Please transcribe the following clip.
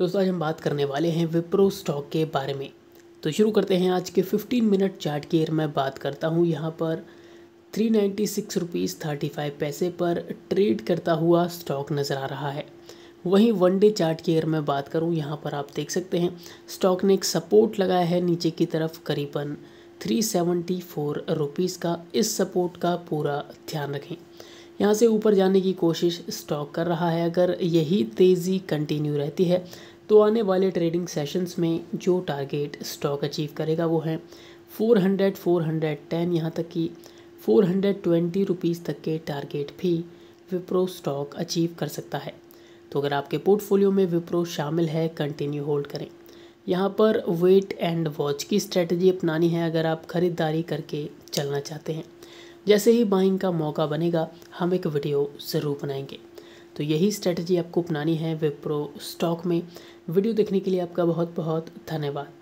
दोस्तों आज हम बात करने वाले हैं विप्रो स्टॉक के बारे में। तो शुरू करते हैं आज के 15 मिनट चार्ट की। मैं बात करता हूं यहां पर 396 रुपीज़ 35 पैसे पर ट्रेड करता हुआ स्टॉक नज़र आ रहा है। वहीं वन डे चार्ट की अगर मैं बात करूं यहां पर आप देख सकते हैं स्टॉक ने एक सपोर्ट लगाया है नीचे की तरफ करीबन 374 रुपीज़ का। इस सपोर्ट का पूरा ध्यान रखें, यहाँ से ऊपर जाने की कोशिश स्टॉक कर रहा है। अगर यही तेज़ी कंटिन्यू रहती है तो आने वाले ट्रेडिंग सेशंस में जो टारगेट स्टॉक अचीव करेगा वो है 400, 410 यहाँ तक कि 420 रुपीज़ तक के टारगेट भी विप्रो स्टॉक अचीव कर सकता है। तो अगर आपके पोर्टफोलियो में विप्रो शामिल है कंटिन्यू होल्ड करें। यहाँ पर वेट एंड वॉच की स्ट्रेटजी अपनानी है अगर आप ख़रीदारी करके चलना चाहते हैं। जैसे ही बाइंग का मौका बनेगा हम एक वीडियो ज़रूर बनाएंगे। तो यही स्ट्रेटजी आपको अपनानी है विप्रो स्टॉक में। वीडियो देखने के लिए आपका बहुत बहुत धन्यवाद।